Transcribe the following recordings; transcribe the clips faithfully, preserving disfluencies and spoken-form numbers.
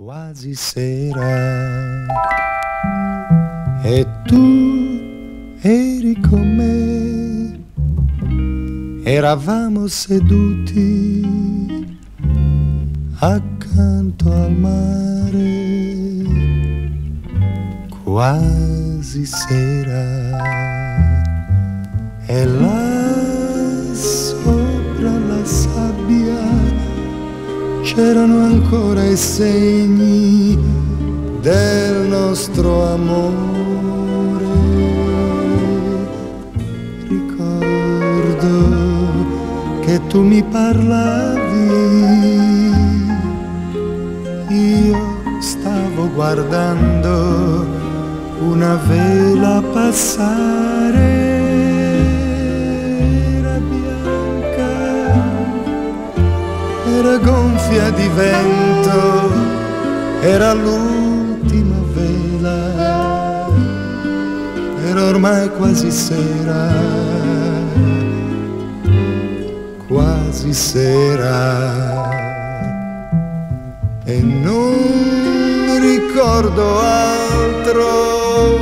Quasi sera e tu eri con me, eravamo seduti accanto al mare. Quasi sera e là sopra la sabbia c'erano ancora i segni del nostro amore. Ricordo che tu mi parlavi, io stavo guardando una vela passare. Era gonfia di vento, era l'ultima vela, era ormai quasi sera, quasi sera, e non ricordo altro,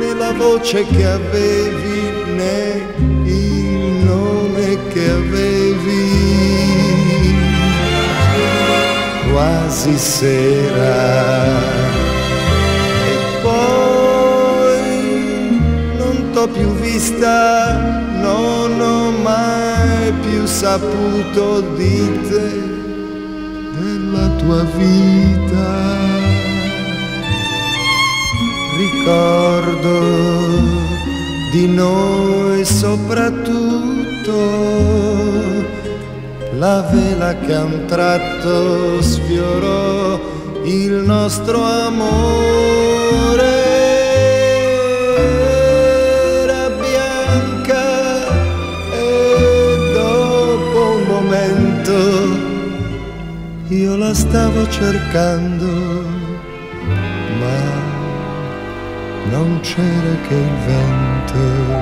né la voce che avevi, né il nome che avevi. Quasi sera e poi non t'ho più vista, non ho mai più saputo di te, della tua vita. Ricordo di noi soprattutto la vela che a un tratto sfiorò il nostro amore. Era bianca e dopo un momento io la stavo cercando, ma non c'era che il vento.